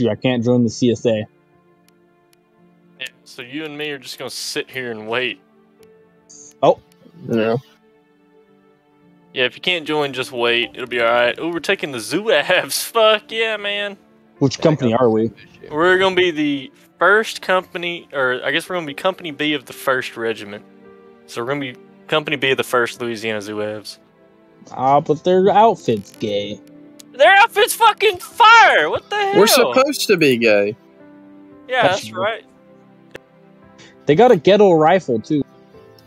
you. I can't join the CSA. Yeah, so you and me are just going to sit here and wait. Oh. No. Yeah, if you can't join, just wait. It'll be all right. Oh, we're taking the Zouaves. Fuck yeah, man. Which company are we? We're going to be the first company, or I guess we're going to be Company B of the 1st Regiment. So we're going to be Company B of the 1st Louisiana Zouaves. Ah, but their outfit's gay. Their outfit's fucking fire! What the hell? We're supposed to be gay. Yeah, that's right. They got a ghetto rifle, too.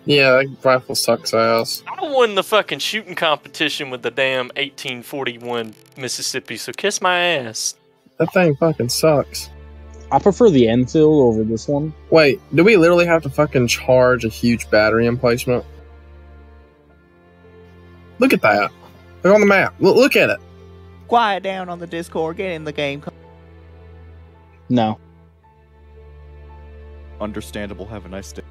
Yeah, that rifle sucks ass. I won the fucking shooting competition with the damn 1841 Mississippi, so kiss my ass. That thing fucking sucks. I prefer the Enfield over this one. Wait, do we literally have to fucking charge a huge battery emplacement? Look at that. They're on the map. Look at it. Quiet down on the Discord. Get in the game. No. Understandable. Have a nice day.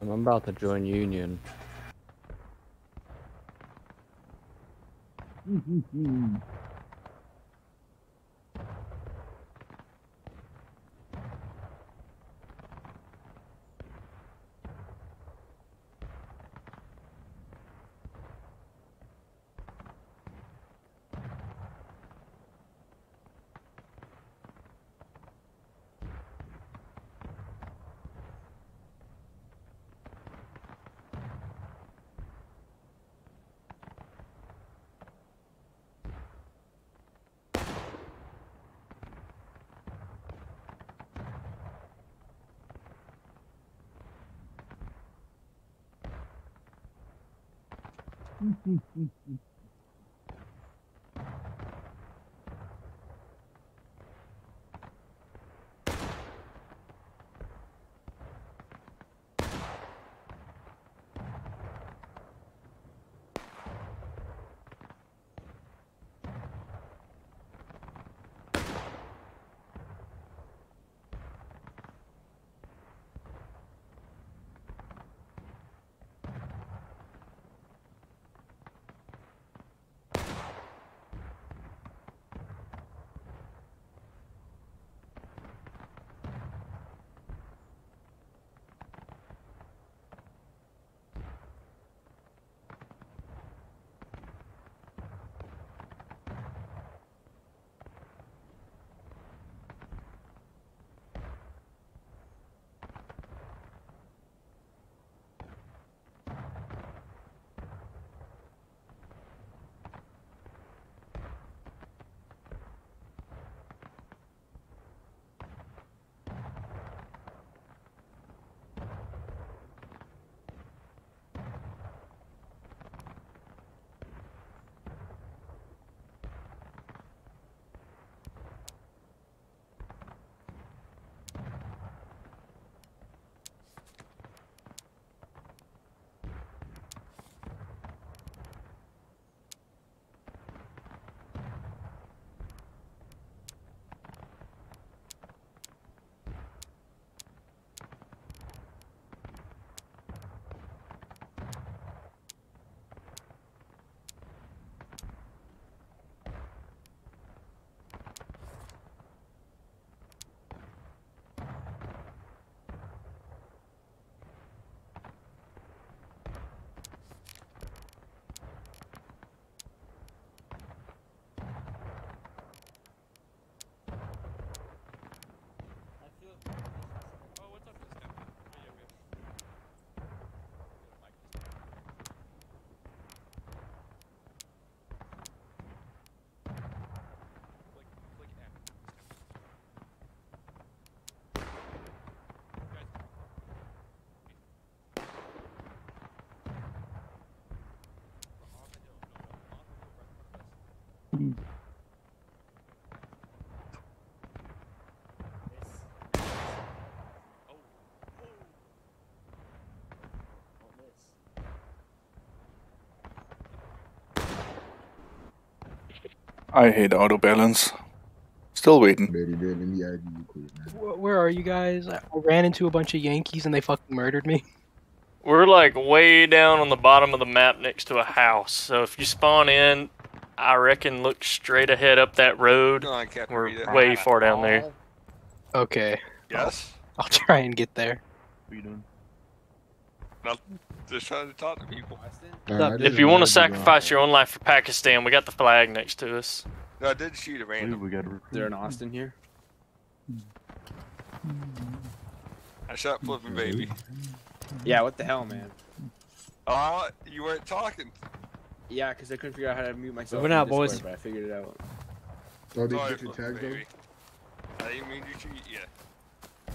I'm about to join Union. I hate auto balance. Still waiting. Where are you guys? I ran into a bunch of Yankees and they fucking murdered me. We're like way down on the bottom of the map next to a house. So if you spawn in, I reckon look straight ahead up that road. No, we're way far down there. Okay. Yes? I'll try and get there. What are you doing? Nothing. Just trying to talk to people. If you want to sacrifice your own life for Pakistan, we got the flag next to us. No, I did shoot a random. We got they're in Austin here. I shot Flippin' Baby. Yeah, what the hell, man? You weren't talking. Yeah, because I couldn't figure out how to mute myself. We're not, boys. But I figured it out. Oh, did you get your tag, baby? I didn't mean to cheat you. Yeah.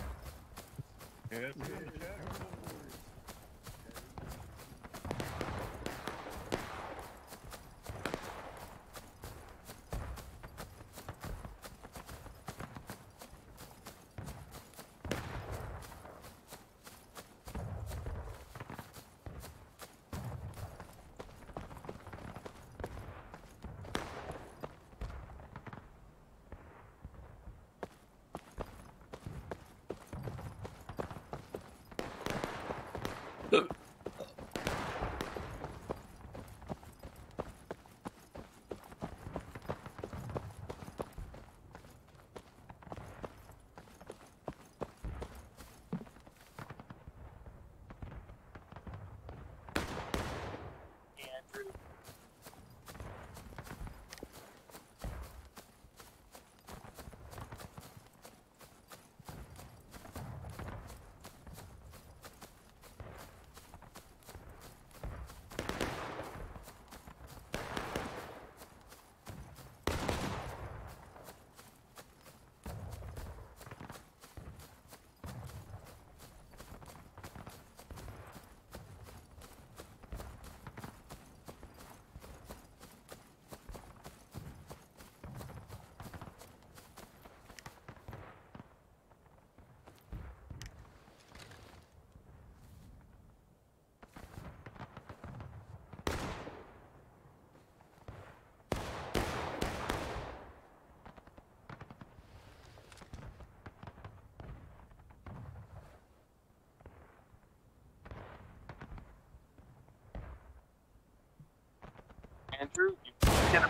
Andrew, you can get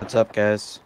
what's up, guys?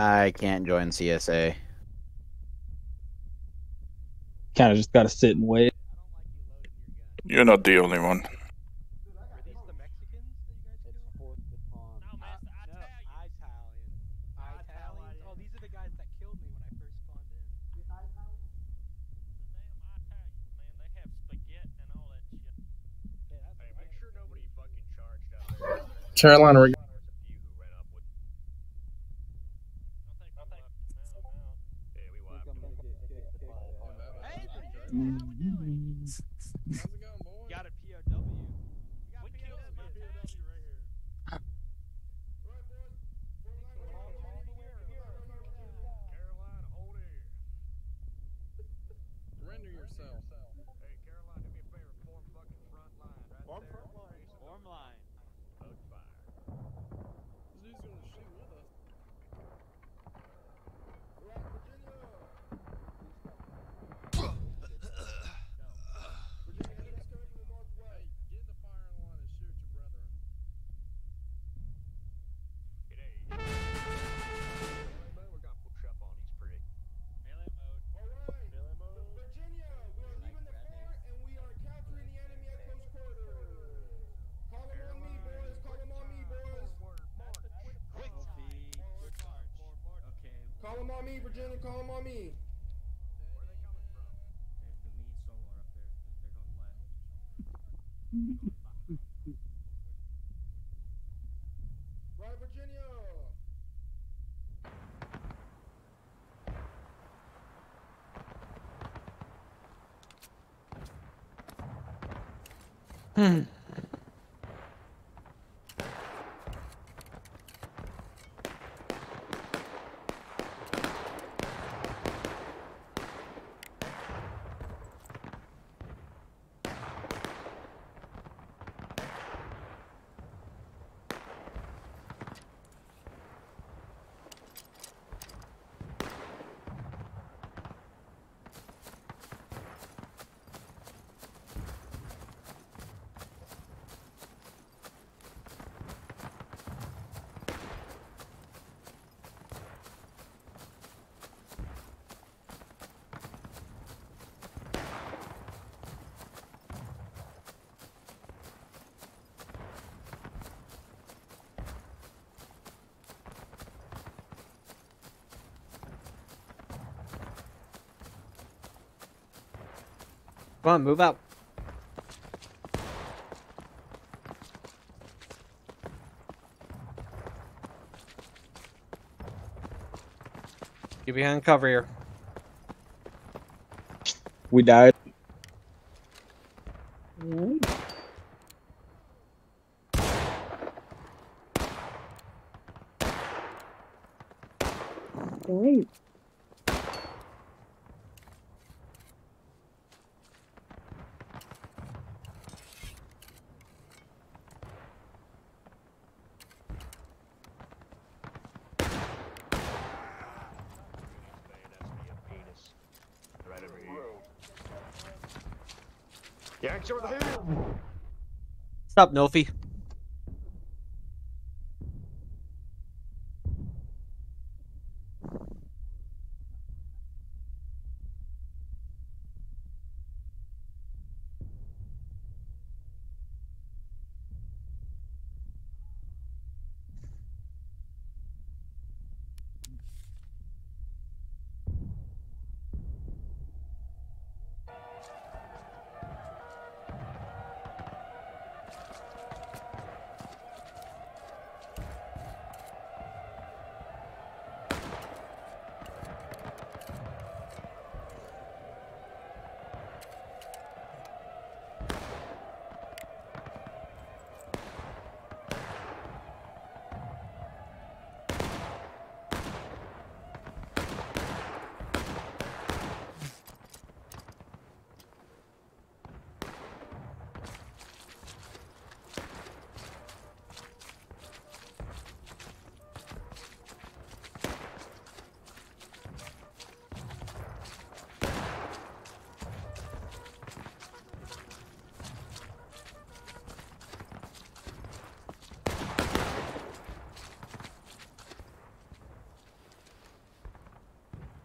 I can't join CSA. Kinda just gotta sit and wait. You're not the only one. Are these the Mexicans that you guys no, man, Italian. Italian. Oh, these are the guys that killed me when I first spawned in. Damn Italians, man, they have spaghetti and all that shit. Yeah, hey, make sure nobody fucking charged up. Carolina. Call them on me, Virginia. Call them on me. Where are they coming from? There's the mean Stonewall up there. They're going left. Right, Virginia. Come on, move out. Get behind cover here. We died. Stop, Nofi.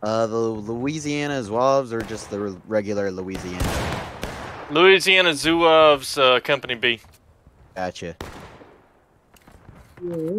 The Louisiana Zouaves or just the regular Louisiana? Louisiana Zouaves, Company B. Gotcha. Yeah.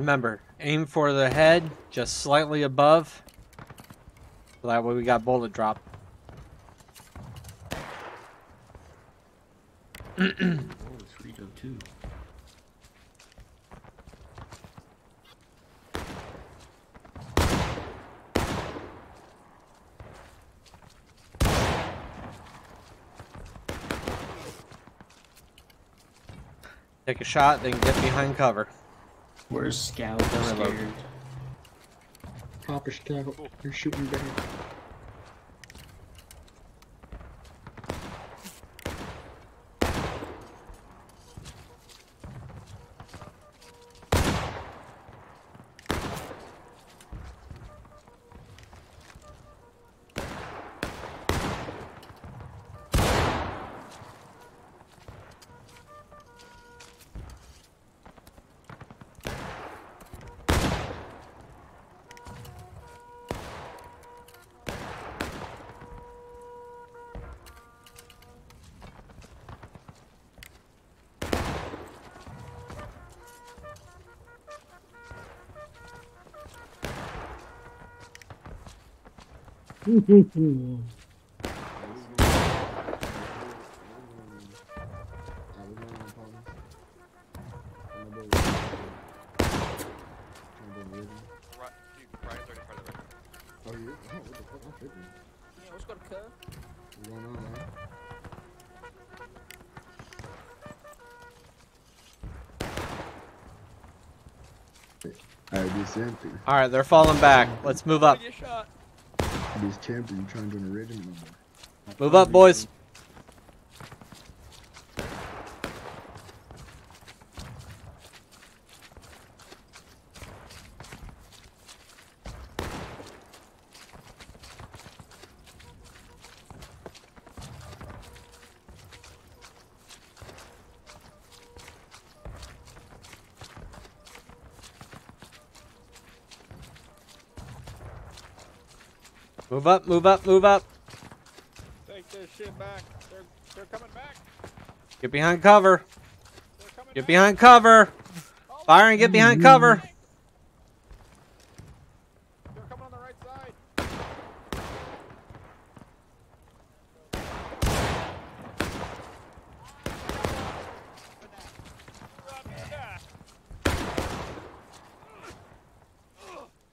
Remember, aim for the head, just slightly above. So that way we got bullet drop. Oh, it's Rito too. Take a shot, then get behind cover. Where's Scout? Scared. Copper Scout, you're shooting back. All right, they're falling back. Let's move up. These campers, you trying to do an original number. Move up, boys. Move up, move up, move up. Take this shit back. They're coming back. Get behind cover. Get behind cover. Fire and get behind cover. They're coming on the right side.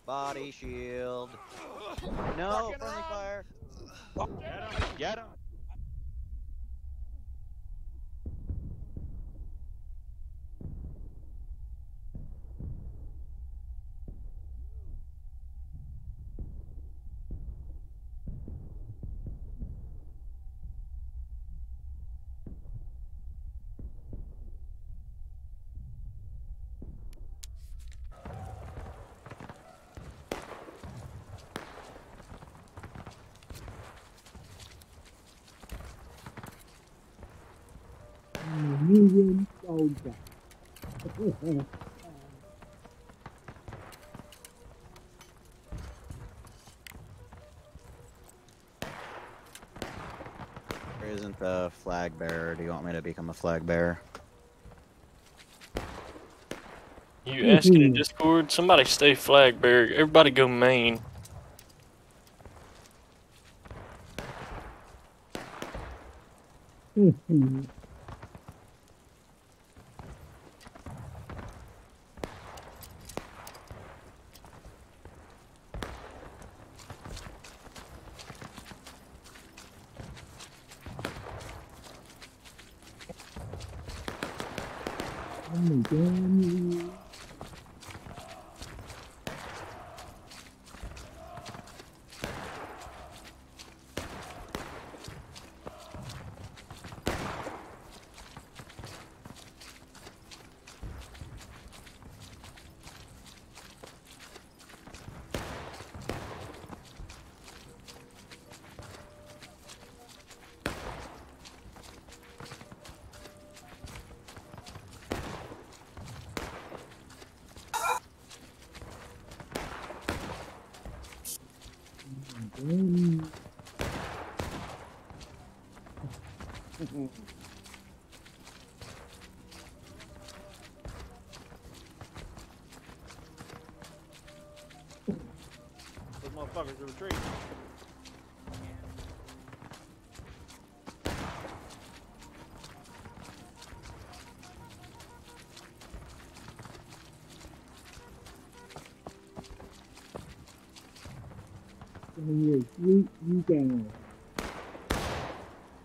Body shield. No, friendly fire. Oh. Get him. There isn't the flag bearer. Do you want me to become a flag bearer? You asking in Discord? Somebody stay flag bearer. Everybody go main. Probably the retreat. You can.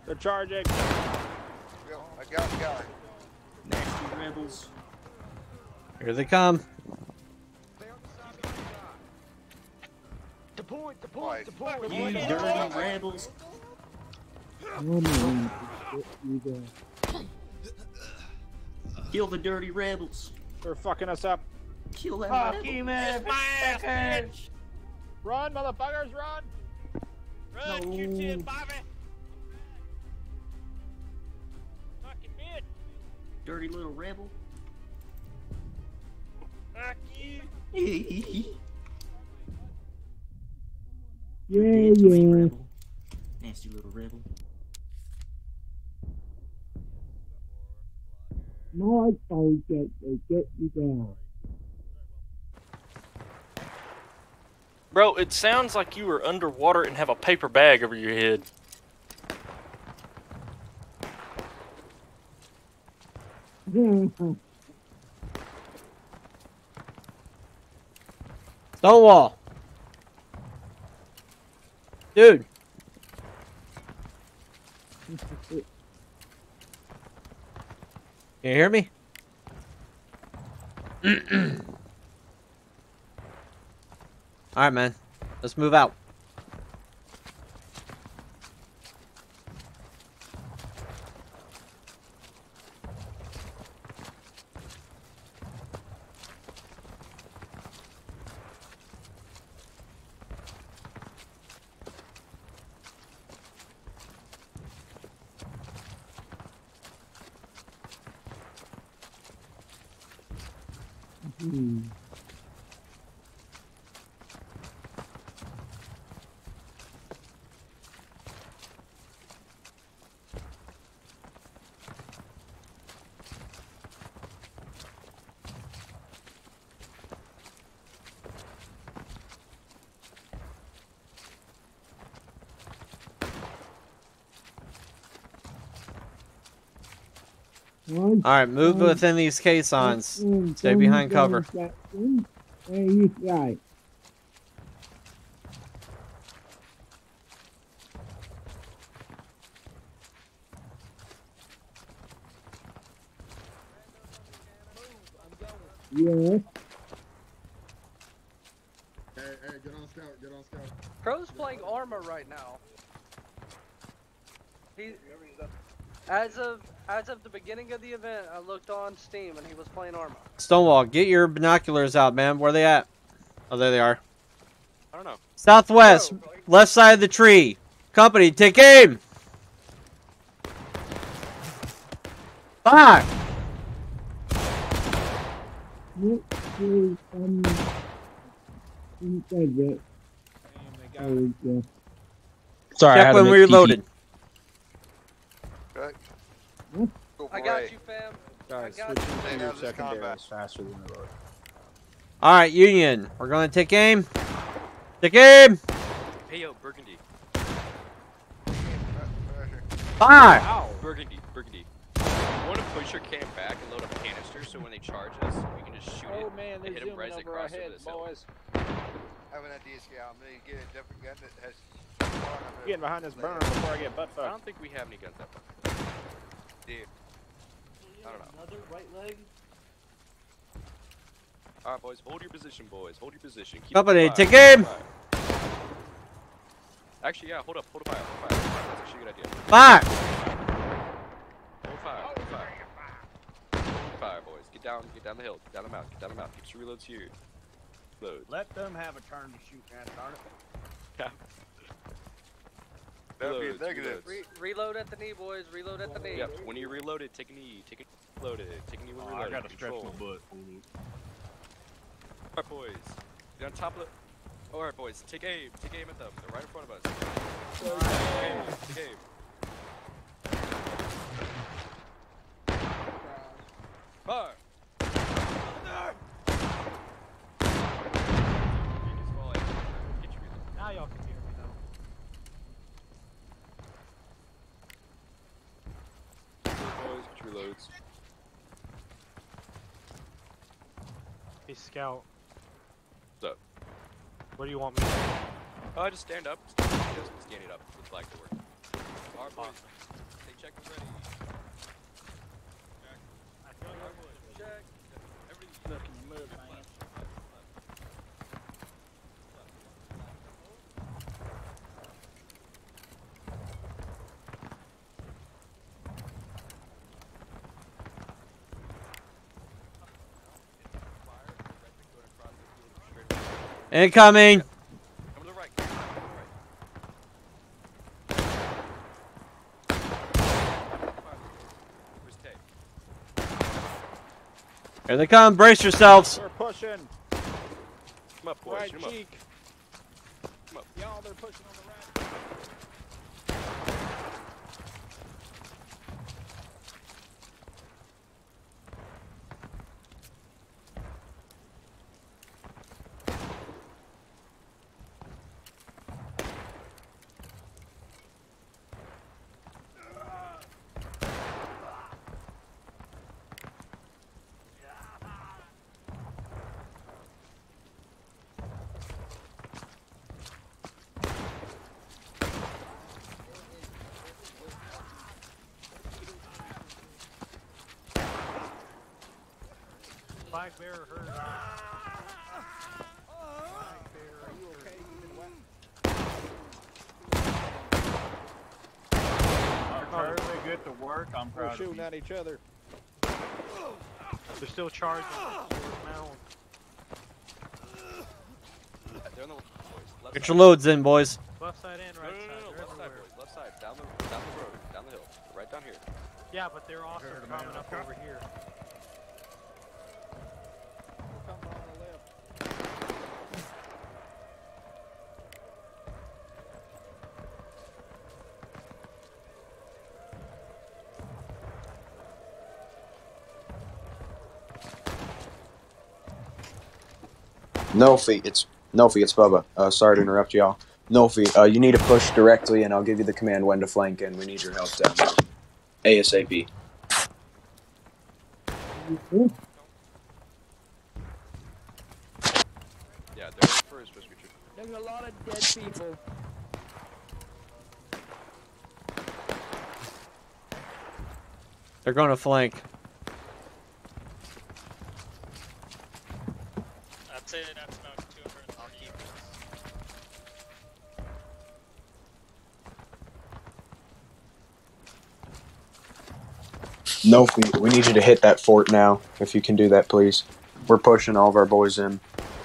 They're charging. Yep, I got the guy. Nasty rebels. Here they come. The point. You dirty rebels. Oh man, you guys. Kill the dirty rebels. They're fucking us up. Kill them. Fuck you, man. Run, motherfuckers, run! Run, no. Q-10, Bobby! Fucking bitch! Dirty little rebel. Fuck you! yeah. Rebel. Nasty little rebel. My phone get you down. Bro, it sounds like you were underwater and have a paper bag over your head. Stonewall. Dude. Can you hear me? All right, man. Let's move out. Alright, move within these caissons. Stay behind cover. Yeah. Hey, get on scout. Crow's playing Arma right now. As of the beginning of the event, I looked on Steam and he was playing Arma. Stonewall, get your binoculars out, man. Where are they at? Oh, there they are. I don't know. Southwest, left side of the tree. Company, take aim! Fuck! Sorry, check when we reloaded. I got you, fam. Guys, switching to your secondary is faster than the road. Alright, Union. We're going to take aim. Take aim! Hey, yo, Burgundy. Fire! Wow, Burgundy. You want to push your camp back and load up canisters so when they charge us, we can just shoot it and hit them right as they cross over this hill. I have an idea, Scout. I'm going to get a different gun that has... I'm getting behind this burner before I get butt fucked. I don't think we have any guns that far. Dude. I don't know. Another right leg. Alright, boys. Hold your position, boys. Hold your position. Keep Company, take aim! Actually, yeah. Hold up fire. That's actually a good idea. Hold fire, boys. Get down the hill. Get down the mouth. Keep your reloads here. Load. Let them have a turn to shoot at it, darn it. Yeah. Reload at the knee, boys. Reload at the knee. Yep. When you reload it, take a knee. Take a knee when reloaded. I gotta stretch my butt. Alright, boys. Get on top of the... Alright, boys. Take aim at them. They're right in front of us. Take aim. Fire! Now y'all roads. Hey, Scout. What's up? What do you want me to do? Oh, just stand up. Just scan it up. The flag to work. Our boys. They check and ready. Check. Check. Everything's fucking moving, man. Incoming! Come to the right. Come to the right. Where's Tay? Here they come, brace yourselves! They're pushing! Come up, boys, right cheek. Come up. Y'all, they're pushing on the Black bear herd. Black bear herd. Are you okay? Our turn, they get to work. I'm proud of you. We're shooting at each other. They're still charging. Get your loads in, boys. Left side and right side. Left side, boys. Left side. Down the road. Down the hill. Right down here. Yeah, but they're also coming up over here. Nolfi, it's Bubba. Sorry to interrupt y'all. Nolfi, you need to push directly, and I'll give you the command when to flank, and we need your help down there. ASAP. Mm-hmm. Yeah, they're first, Mr. Richard. There's a lot of dead people. They're going to flank. No, we need you to hit that fort now, if you can do that, please. We're pushing all of our boys in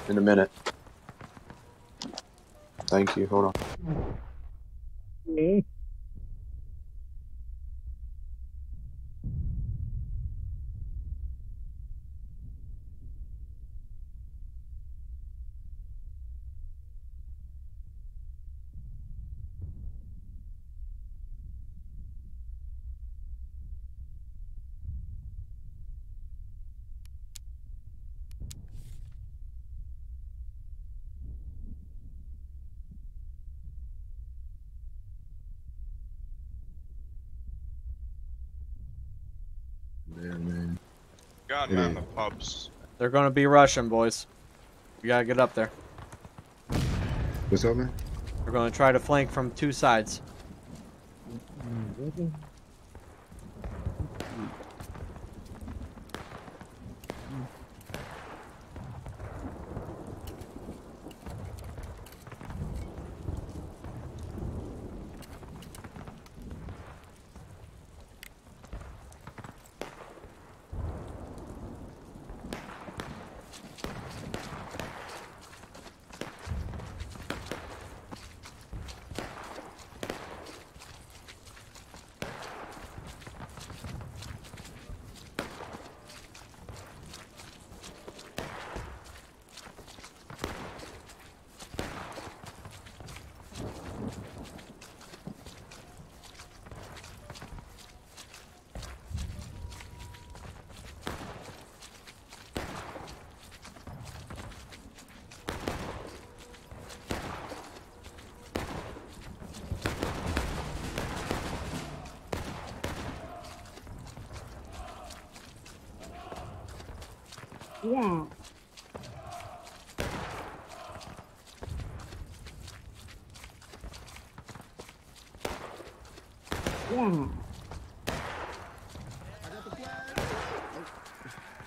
a minute. Thank you, hold on. Me? God, man, the pubs. They're gonna be rushing, boys. You gotta get up there. What's up, man? We're gonna try to flank from two sides. Yeah. Yeah.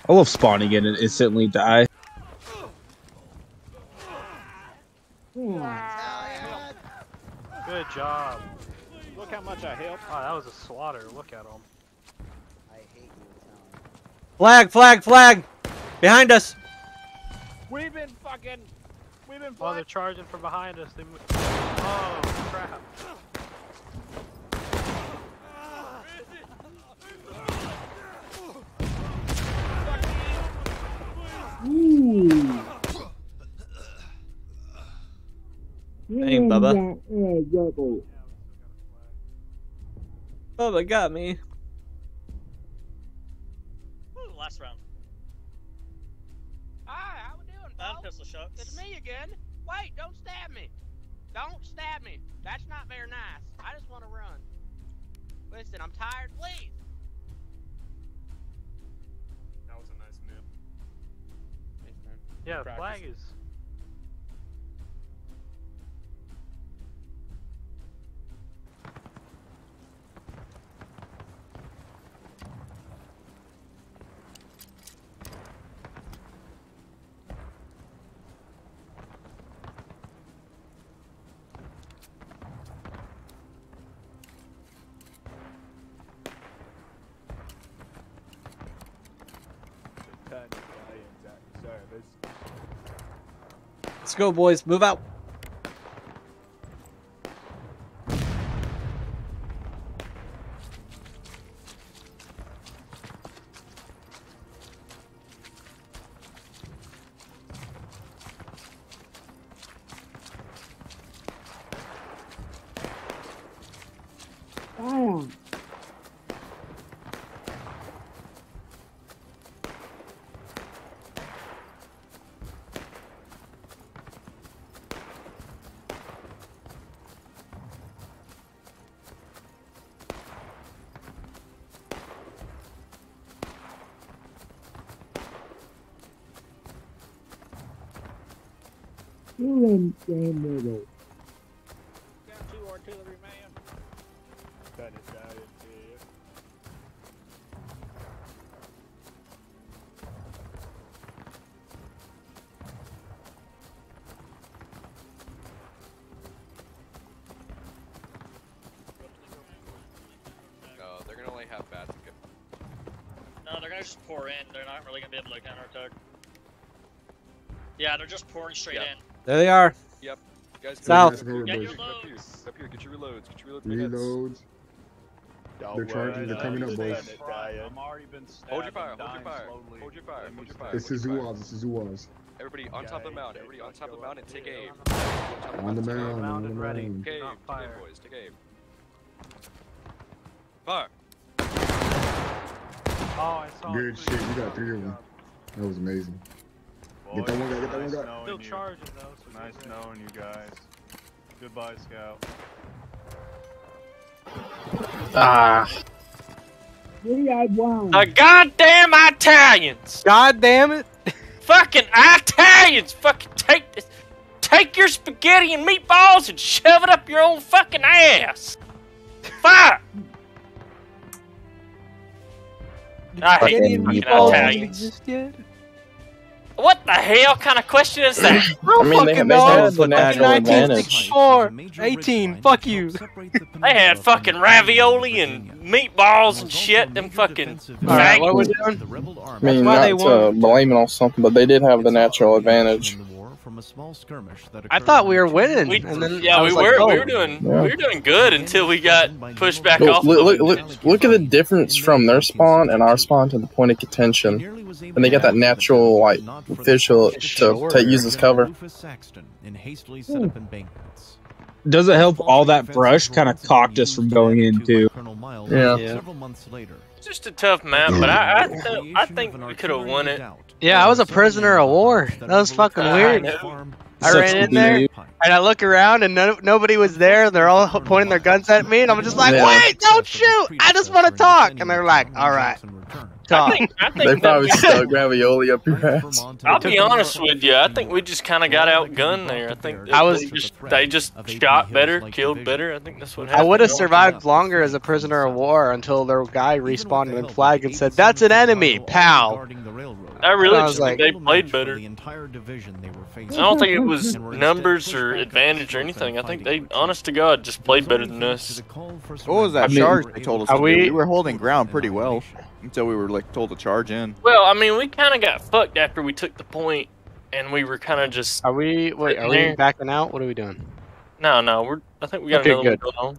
I love spawning in and instantly die. Yeah. Good job. Look how much I helped. Oh, that was a slaughter. Look at him. I hate you, Tom. Flag, flag, flag! Behind us! We've been fucking... We've been... Oh, they're charging from behind us. They... Oh, crap. Ooh. Dang, Bubba. Bubba got me. Ooh, last round. Hi, how we doing, folks? Pistol shots. It's me again. Wait, don't stab me. Don't stab me. That's not very nice. I just want to run. Listen, I'm tired. Please. That was a nice move. Yeah, the flag is... Let's go, boys. Move out. Down two artillery man. That is out of here. No, they're gonna only have bats. No, they're gonna just pour in. They're not really gonna be able to counterattack. Yeah, they're just pouring straight in. There they are. Yep. You guys south. Get your loads. Up here. Get your reloads. Get your reloads. They're charging. They're coming up, boys. I'm already been stabbed. Hold your fire. Hold your fire. Hold your fire. Hold your fire. This is Zouaves. This is Zouaves. Everybody on top of the mound. Everybody on top of the mound and take aim. On the mound. On the mound. Take aim, boys. Take aim. Fire. Oh, I saw. Good shit. You got three of them. That was amazing. Get that one guy, get that one guy. Still charging though, so nice knowing you guys. Goodbye, Scout. Ah. The goddamn Italians! God damn it! Fucking Italians! Fucking take this, take your spaghetti and meatballs and shove it up your own fucking ass! Fuck! I hate fucking Italians. What the hell kind of question is that? I mean, they had the natural advantage. 18, fuck you. They had fucking ravioli and meatballs and shit, them fucking... Alright, what are we doing? I mean, not to blame it on something, but they did have the natural advantage. I thought we were winning. We were doing good until we got pushed back off. Look at the difference from their spawn and our spawn to the point of contention, and they got that natural like visual to use as cover. Does it help? All that brush kind of cocked us from going into. Yeah. Just a tough map, but I think we could have won it. Yeah, I was a prisoner of war. That was fucking weird. I ran in there, and I look around, and nobody was there. They're all pointing their guns at me, and I'm just like, wait, don't shoot! I just want to talk! And they're like, alright. top. They probably stuck ravioli up your ass. I'll be honest with you. I think we just kind of got outgunned there. I think they just shot better, killed better. I think that's what happened. I would have survived longer as a prisoner of war until their guy respawned in the flag and said, "That's an enemy, pal." I really just think they played better. I don't think it was numbers or advantage or anything. I think they, honest to God, just played better than us. What was that charge they told us to do? We were holding ground pretty well until we were like told to charge in. Well, I mean, we kind of got fucked after we took the point, and we were kind of just. Are we backing out? What are we doing? No, no, we're. I think we got another one going on.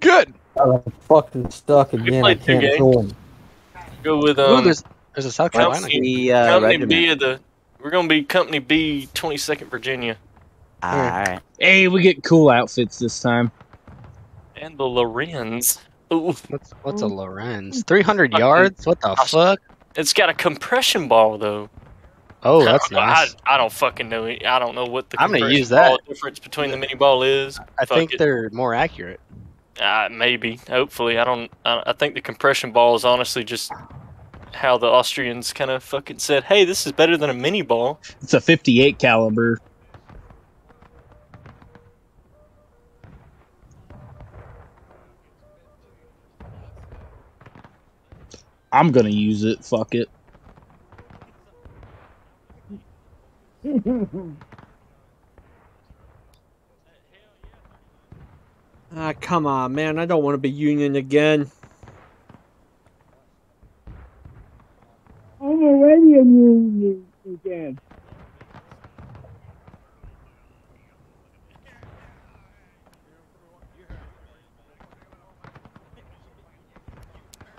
Good. I'm fucking stuck again. We played 2 games. Go with There's a South Carolina game. Company B of the. We're gonna be Company B, 22nd Virginia. All right. Hey, we get cool outfits this time. And the Lorenz. Ooh. What's a Lorenz? 300 yards? What the fuck? It's got a compression ball though. Oh, that's nice. I don't fucking know. I don't know what the compression ball difference between the mini ball is. I think they're more accurate. Maybe. Hopefully, I don't. I think the compression ball is honestly just how the Austrians kind of fucking said, "Hey, this is better than a mini ball." It's a 58 caliber. I'm gonna use it. Fuck it. Ah, come on, man! I don't want to be Union again. I'm already a Union again.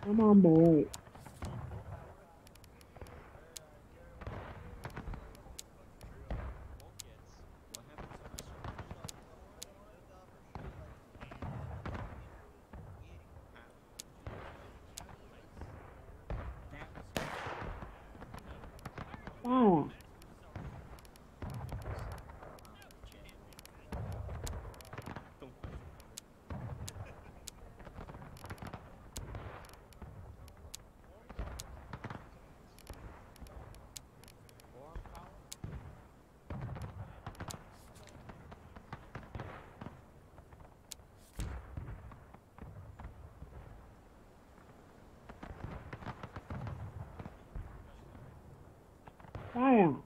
Come on, boy. Oh. Damn.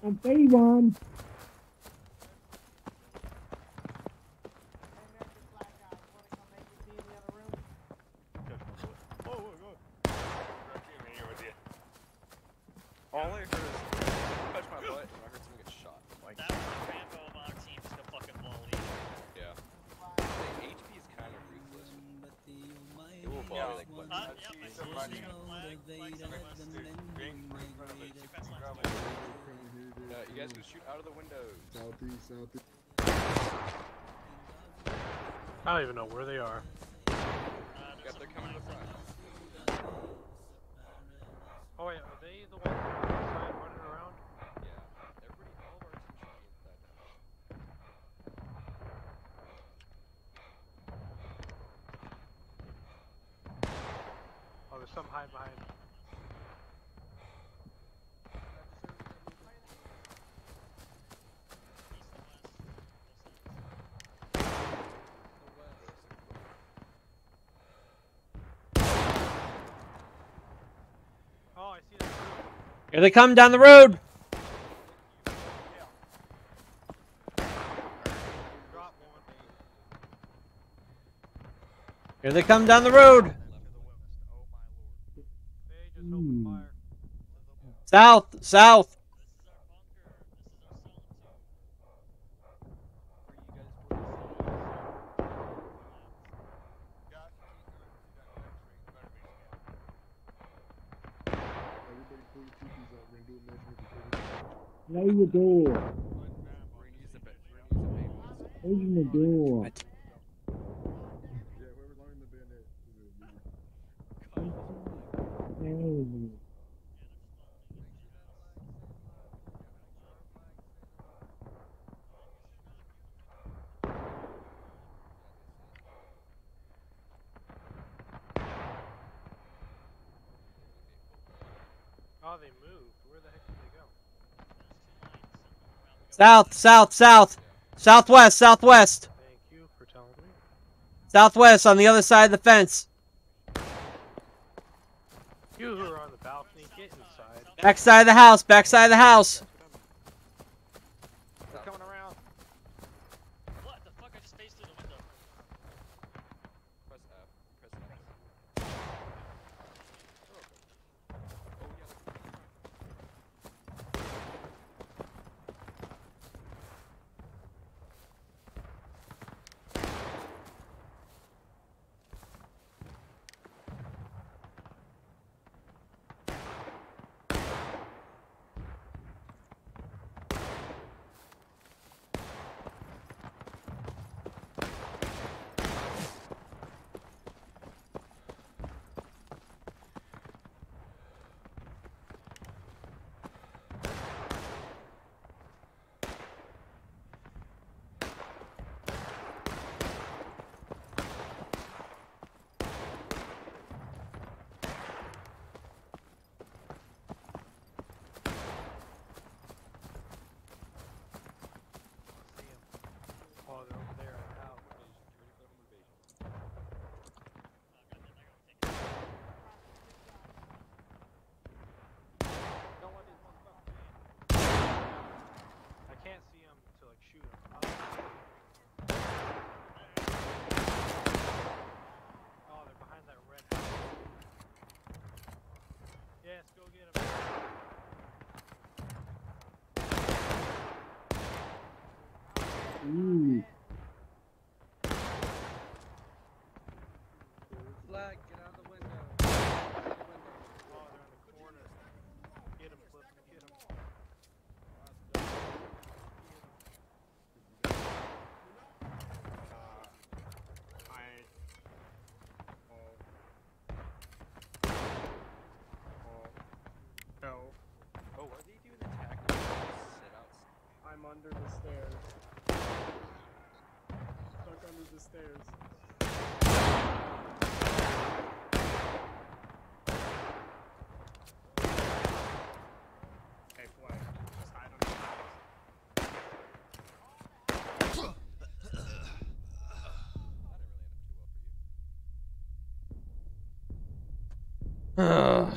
And they won. I don't even know where they are. They're coming to the front. Oh, yeah, are they the ones? There's some high behind. Oh, I see that. Here they come down the road. Here they come down the road. South, south. Close the door. Open the door. What? South, south, south, southwest, southwest. Thank you for telling me. Southwest on the other side of the fence. You who are on the balcony, get inside. Back side of the house, back side of the house. They're coming around. What the fuck? I just faced through the window. Press F. Press F. Ooh. Black, get out the window. Get out the window. Oh, they're in the corner. Get him, Flip. Get him. No. Oh, are they doing the tactics? I'm under the stairs. Under the stairs. Hey, boy. Just hide on the stairs. That didn't really end up too well for you. Oh.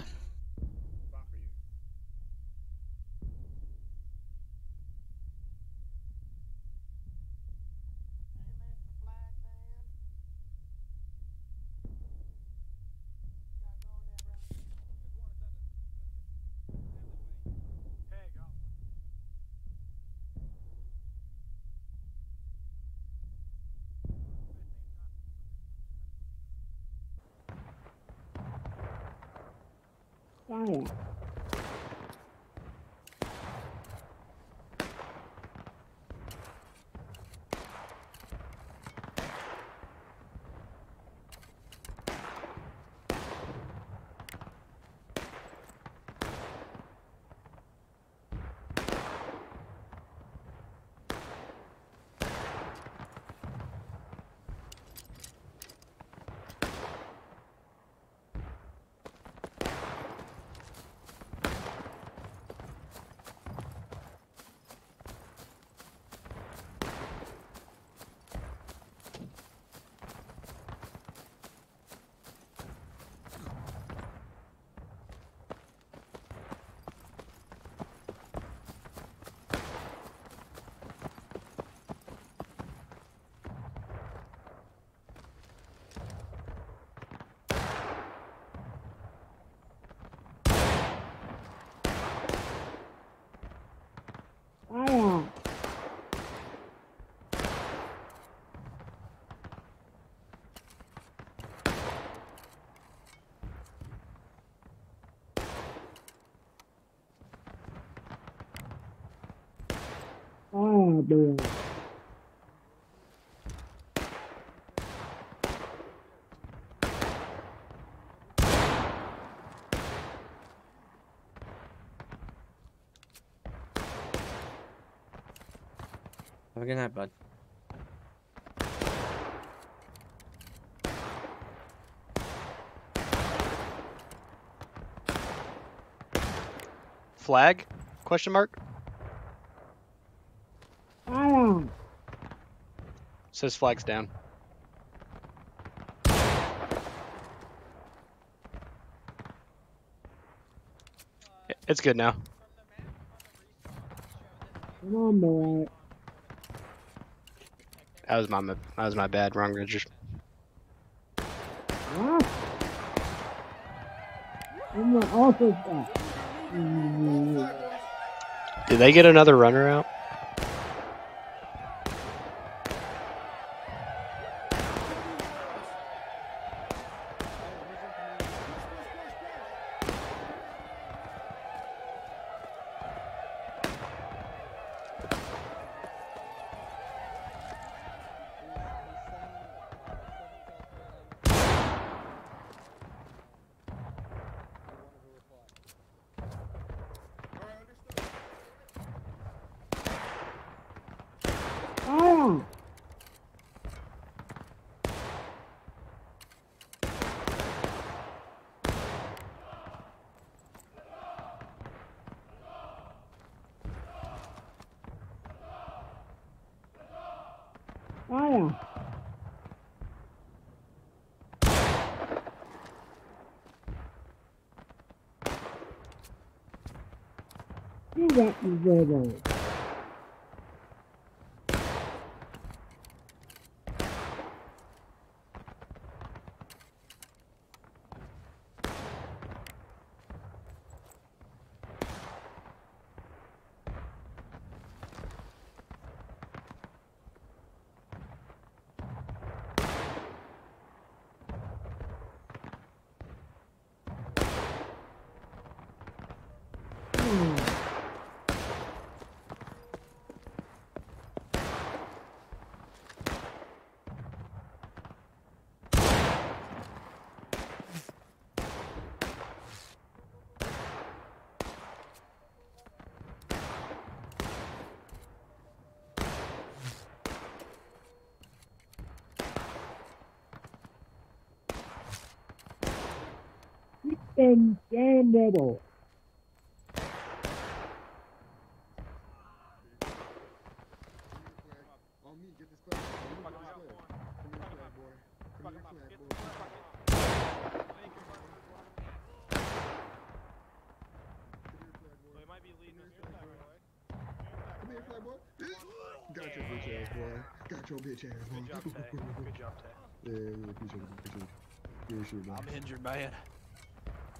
my door. Have a good night, bud. Flag? Question mark? Oh. Says flag's down. It's good now. That was my bad. Wrong register. I'm not also bad. Did they get another runner out? Damn, got your bitch ass, boy. Good job, Tay. Yeah, I'm injured, man.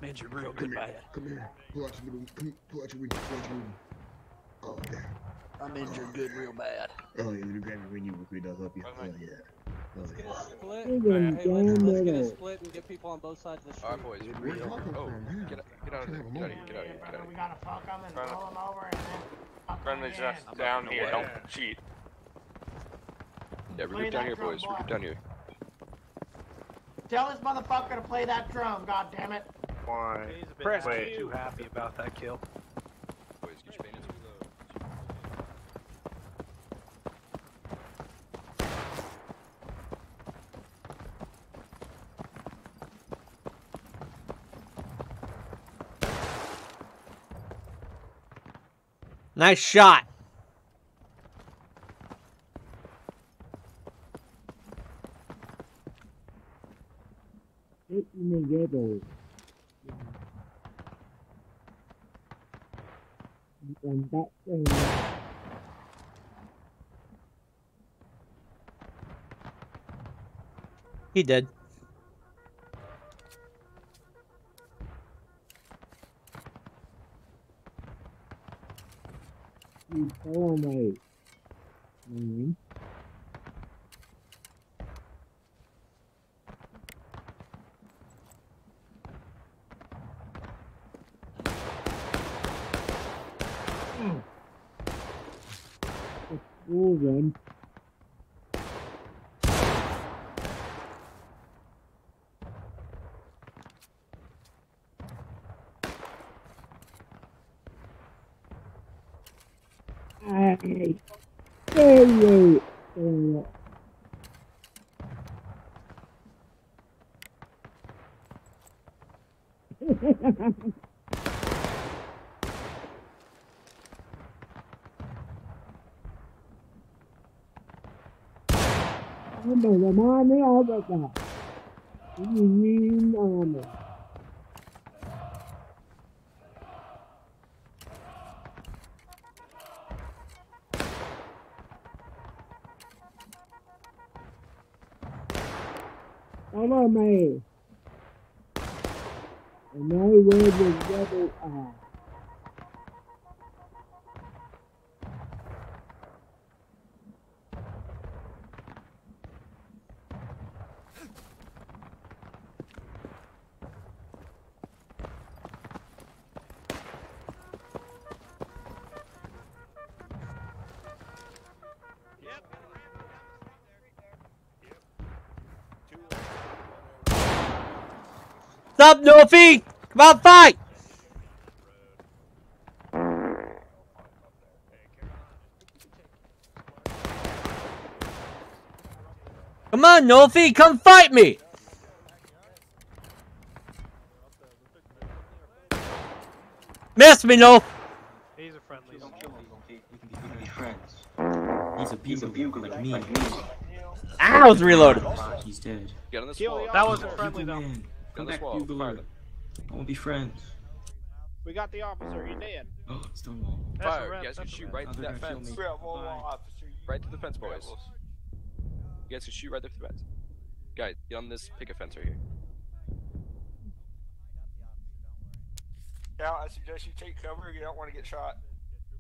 Man, you're real good by it. Come here. Pull out your wing. Oh, yeah. I'm injured good real bad. Oh, yeah. You grab your wing, you look really does help you. Oh, yeah. Let's get a split. Hey, let's get a split and get people on both sides of the street. Alright, boys. Where are you talking from? Get out of here. Get out of here. We gotta fuck them and pull them over and then... Friendly's just down here. Don't cheat. Yeah, regroup down here, boys. Regroup down here. Tell this motherfucker to play that drum, goddammit. Why? Press Q. Too happy about that kill. Boys, get your bayonets reloaded. Nice shot. He did. Oh my. Mm-hmm. Ooh, run. Hey, hey, hey. Remind me all the time. Union Army. Follow me. And now we're the double R. Up, Northie! Come on, fight! Come on, Northie! Come fight me! Miss me, North! He's a friendly. We can be friends. He's a bugle like me. I was reloaded. He's dead. Get on this wall. That wasn't friendly, though. Come back, Bugler. I won't be friends. We got the officer. You're dead. Oh, Stonewall. Fire. You guys can shoot right through that fence. Right through the fence, boys. You guys can shoot right through the fence. Guys, get on this picket fence right here. Now, I suggest you take cover if you don't want to get shot.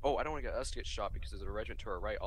Oh, I don't want to get us to get shot because there's a regiment to our right.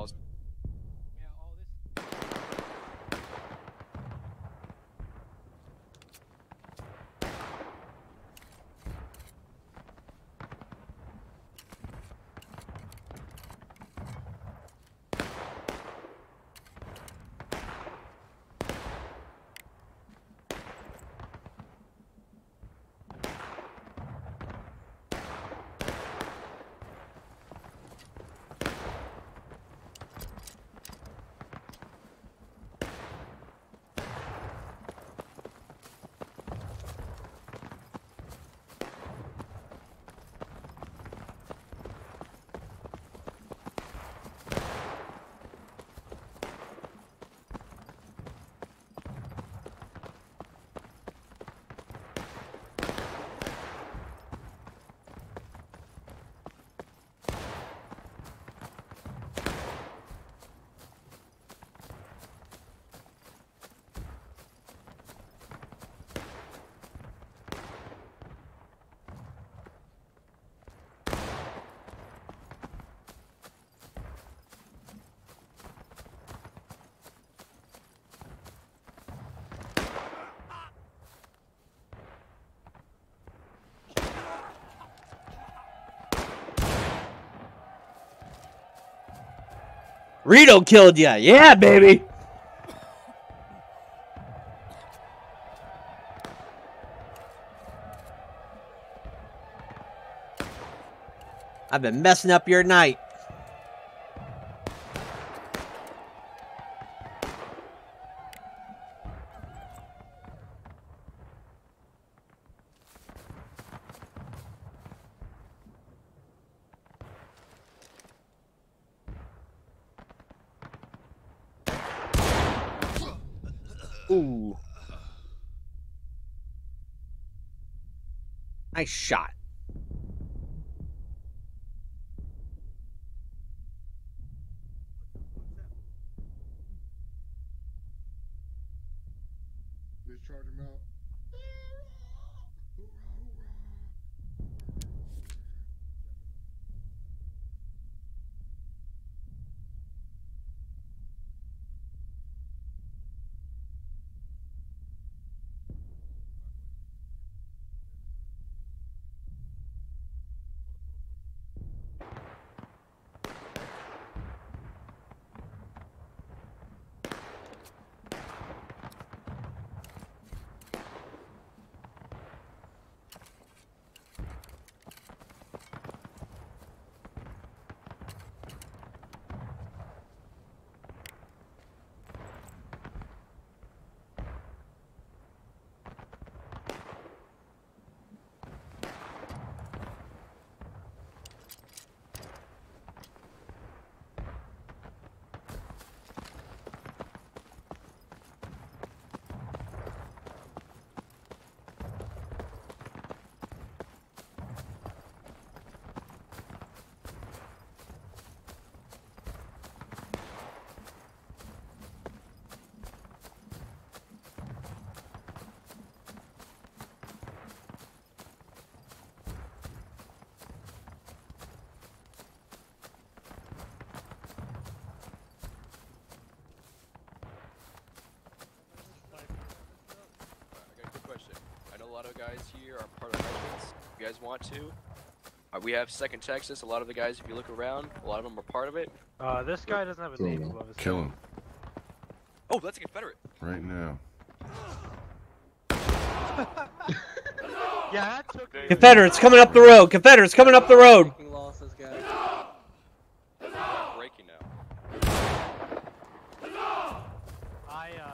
Rito killed ya, yeah, baby. I've been messing up your night. Nice shot. Discharge him out. the guys here are part of Legends, if you guys want to. We have Second Texas. A lot of the guys, if you look around, a lot of them are part of it. This guy doesn't have a name above his head. Kill him. Oh, that's a Confederate. Right now. Yeah, that took me. Confederates coming up the road. Confederates coming up the road. Breaking now.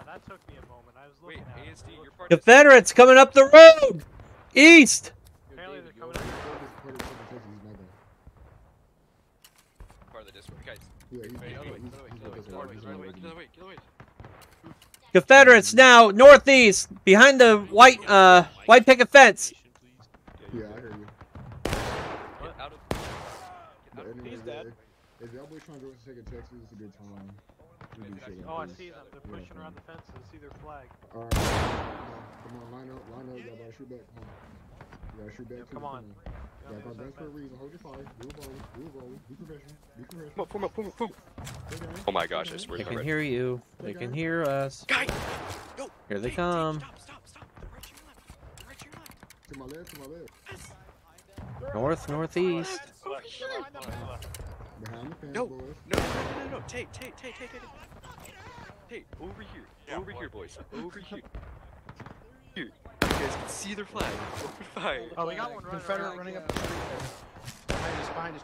That took me a moment. I was looking at it. ASD, you're part of Confederates coming up the road. East. Apparently they're coming up the road. Confederates now northeast behind the white picket fence. Yeah, I hear you. He's dead. If y'all boys trying to go to Second Texas, it's a good time. Oh, I see them. They're pushing around the fence. I see their flag. All right. Come on, line up, y'all gotta shoot back. Come on. Yeah, I'm going for a reason. Hold your fire. Do a roll. Be professional. Come on. Oh my gosh, I swear to God. They can hear you. They can hear us. Guy! Go! Here they come. Stop. They're right to your left. To my left. North, northeast. No. Take. Hey, over here, boys. Over here. Here. You guys can see their flag. Open fire. Oh, we got one running. Confederate running up the street there. Behind us.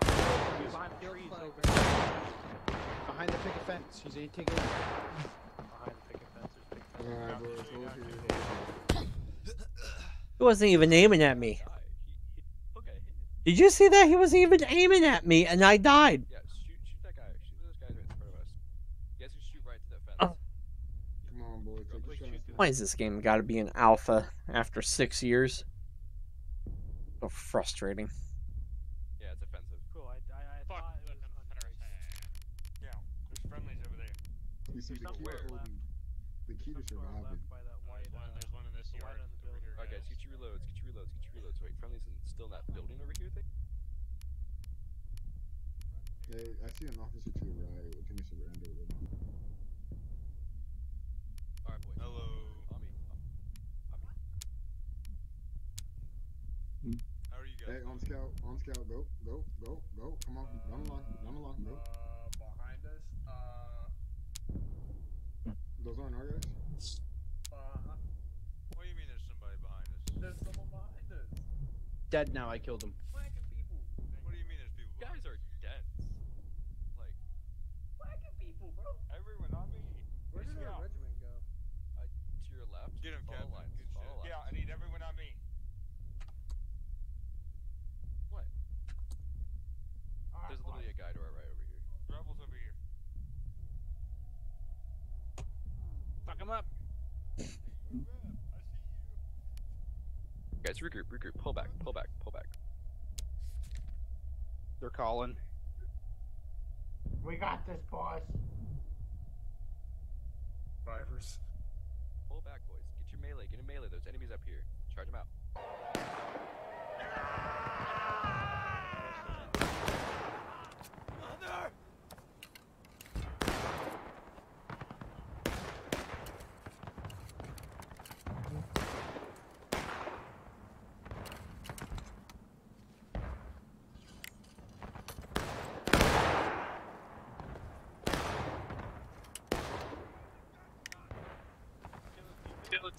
Behind the picket fence. He's 18. Behind the picket fence. He wasn't even aiming at me. Did you see that? He wasn't even aiming at me, and I died. Yeah, shoot that guy. Shoot those guys right in front of us. You guys can shoot right to that fence. Why is this game got to be an alpha after 6 years? So frustrating. Yeah, it's offensive. Cool. I thought it was an yeah, there's friendlies over there. You see the key to surviving. There's one in this yard. Alright guys, get your reloads. Wait, friendlies are still in that building over here, I think? Hey, I see an officer to your right. I think it's a random one. Hello. How are you guys? Hey, on scout, go. Come on, run along, go. Behind us, Those aren't our guys? What do you mean there's somebody behind us? There's someone behind us. Dead now, I killed him. Blacking people. What do you mean there's people behind us? Guys are dead. Like, blacking people, bro. Everyone on me. Where's your regiment? Left. Get him, Kevin. Yeah, I need everyone on me. What? There's literally a guy to our right over here. Rebels over here. Fuck him up. Guys, regroup. Pull back. They're calling. We got this, boys. Drivers. Pull back, boys. Get in melee. There's enemies up here. Charge them out. Mother!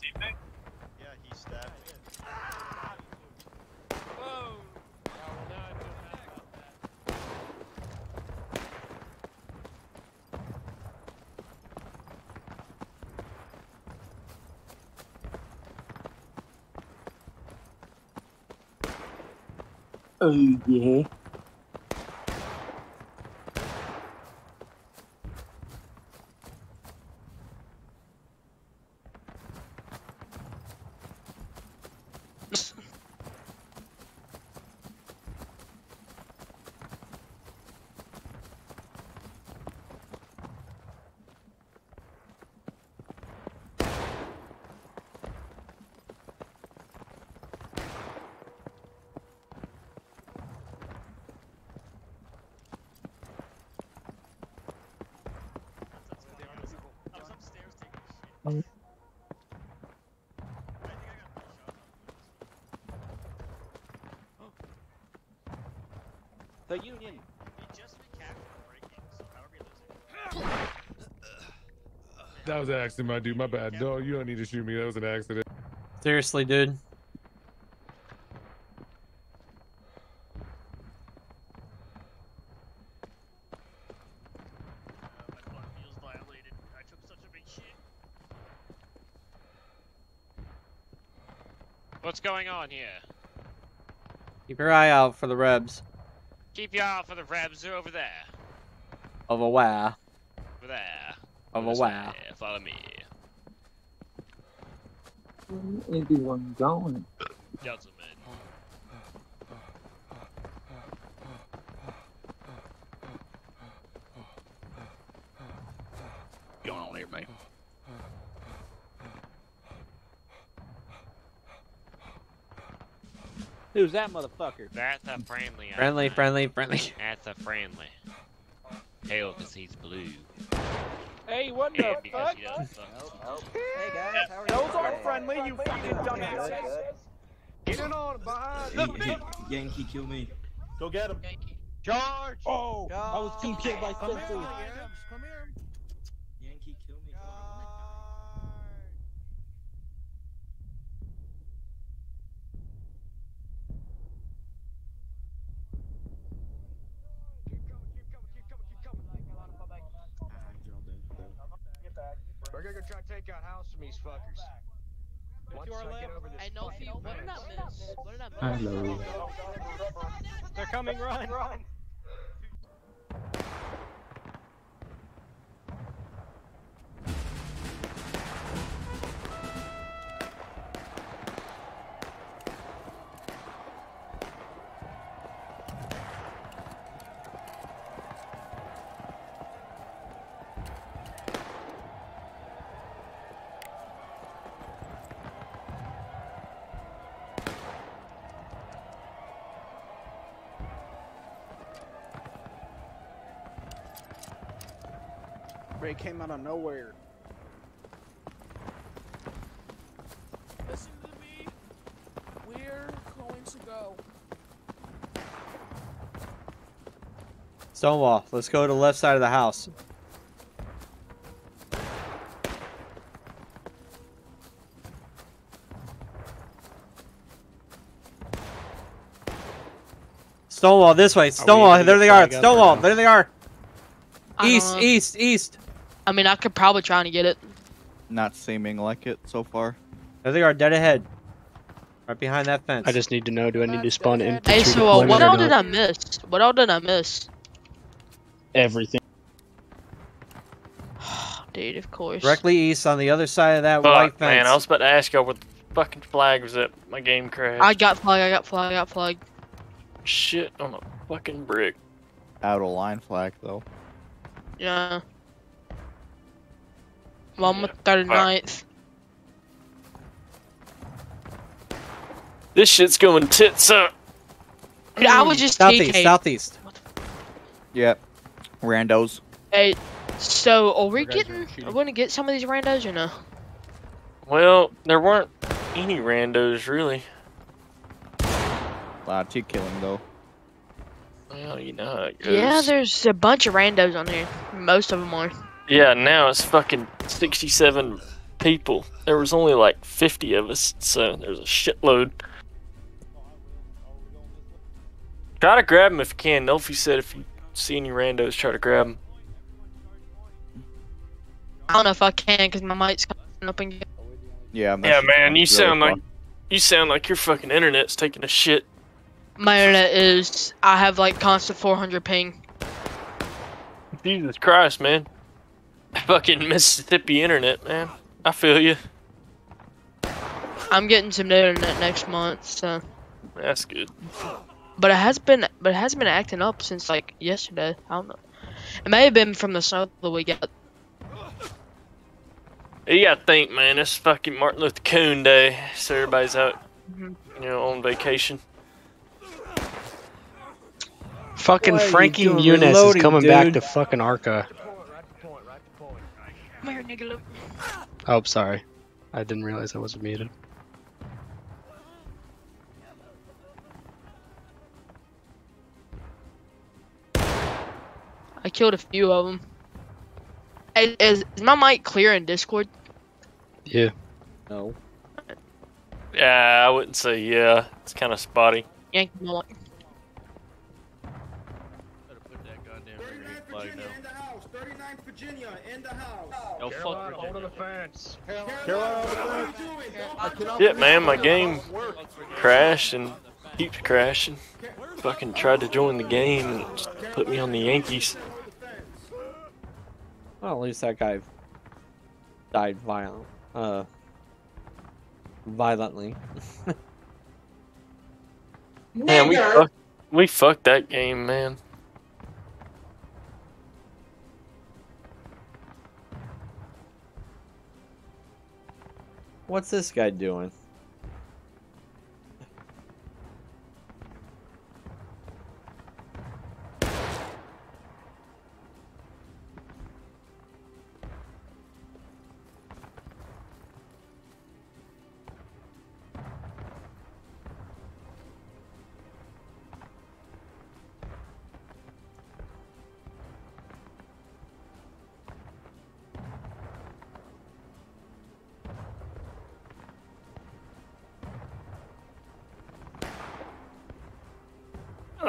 Yeah, he stabbed me. Whoa! No, we're not doing that about that. Oh, yeah. The Union! We just recaptured breaking, so how are we losing? That was an accident, my dude. My bad. No, you don't need to shoot me. That was an accident. Seriously, dude. What's going on here? Keep your eye out for the rebs. Keep your eye out for the rebs. They're over there. Over where? Over there. Over where? Follow me. Anyone going? Gentlemen. Going on here, mate. Who's that motherfucker? That's a friendly. Friendly. That's a friendly. Hell, because he's blue. Hey, what the fuck? Nope. Hey guys, how are you? Those aren't friendly, you fucking dumbasses. Get in on behind the Yankee, kill me. Go get him. Charge! Oh, I was being killed by something. Come here. Yankee, kill me. We're gonna go try to take out house from these fuckers. Once I get over this. Hey, no feet. What did I miss? Hello. They're coming, run. They came out of nowhere. Listen to me. We're going to go. Stonewall, let's go to the left side of the house. Stonewall, this way. Stonewall, there they are. Stonewall, there they are. East. I mean, I could probably try to get it. Not seeming like it so far. There they are, dead ahead. Right behind that fence. I just need to know, do I need to spawn in? Hey, so what all did I miss? What all did I miss? Everything. Dude, of course. Directly east on the other side of that white fence. Man, I was about to ask y'all where the fucking flag was at. My game crashed. I got flag. Shit on a fucking brick. Out of line flag, though. Yeah. Well, I'm with 39th. This shit's going tits up. Dude, I was just southeast. Yeah, randos. Hey, so are we getting? Are we gonna get some of these randos or no? Well, there weren't any randos really. Wow, two killing though. Well, you know how it goes. Yeah, there's a bunch of randos on here. Most of them are. Yeah, now it's fucking 67 people. There was only like 50 of us, so there's a shitload. Try to grab them if you can. Nelfie said if you see any randos, try to grab them. I don't know if I can because my mic's coming up and. Yeah. Yeah, man, you sound like your fucking internet's taking a shit. My internet is. I have like constant 400 ping. Jesus Christ, man. Fucking Mississippi internet, man. I feel you. I'm getting some new internet next month, so. That's good. But it has been acting up since like yesterday. I don't know. It may have been from the snow that we got. You gotta think, man. It's fucking Martin Luther King Day, so everybody's out, you know, on vacation. Fucking Frankie Muniz is coming back to fucking ARCA. Come here, nigga, look. Oh, sorry. I didn't realize I wasn't muted. I killed a few of them. Is my mic clear in Discord? Yeah. No. Yeah, I wouldn't say yeah. It's kind of spotty. Yeah. No. Better put that goddamn flag down. 39th Virginia in the house. Yo, fuck Virginia. Over the fence. Carolina, yeah, man, my game crashed and keeps crashing. Fucking tried to join the game and it just put me on the Yankees. Well, at least that guy died violently. Man, we fucked that game, man. What's this guy doing?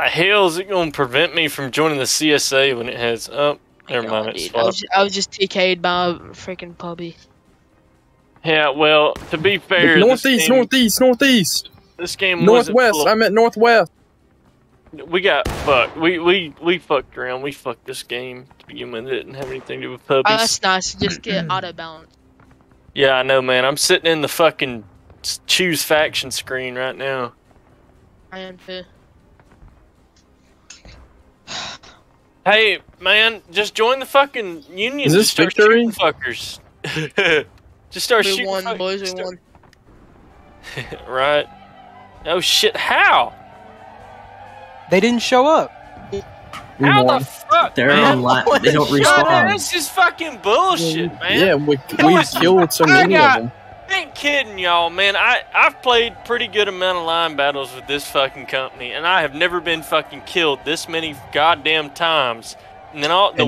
Hell, is it gonna prevent me from joining the CSA when it has? Oh, never mind. It's I was just TK'd by a freaking puppy. Yeah, well, to be fair, northeast. This game northwest. I'm at northwest. We got fucked. We fucked around. We fucked this game to begin with. It didn't have anything to do with puppies. Oh, that's nice. Just get auto balance. Yeah, I know, man. I'm sitting in the fucking choose faction screen right now. I am too. Hey, man, just join the fucking Union. Is this victory? Fuckers. Just start shooting. We won, boys, we won. Right. Oh, shit, how? They didn't show up. How the fuck? They're online. They don't respond. This is fucking bullshit, man. Yeah, we killed so many of them. I ain't kidding y'all, man. I've played pretty good amount of line battles with this fucking company, and I have never been fucking killed this many goddamn times. And then the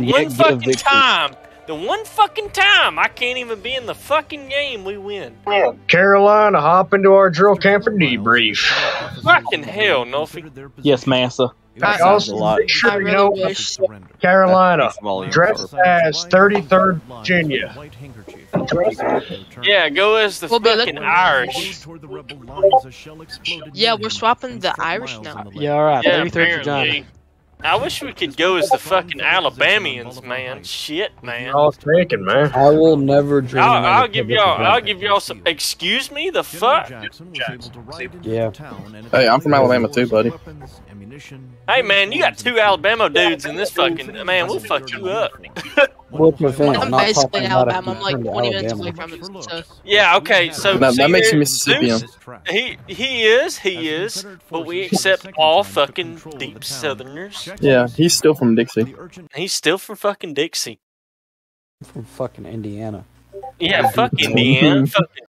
one fucking time I can't even be in the fucking game, we win. Oh, Carolina, hop into our drill camp and debrief. Fucking hell, Nolfi. Yes, massa. I also make sure you know, Carolina, dressed as 33rd Virginia. Yeah, go as the fucking Irish. Yeah, we're swapping the Irish now. Yeah, alright, 33rd Virginia. I wish we could go as the fucking Alabamians, man. Shit, man. I was thinking, man. I will never dream. I'll give y'all some. Excuse me, the fuck. Yeah. Hey, I'm from Alabama too, buddy. Hey, man, you got two Alabama dudes in this fucking. Man, we'll fuck you up. I'm basically Alabama. I'm like 20 minutes away from it. So. Yeah. Okay. So that makes him Mississippian. He is. But we accept all fucking deep Southerners. Yeah, he's still from Dixie. He's still from fucking Dixie. From fucking Indiana. Yeah, fuck Indiana. Fucking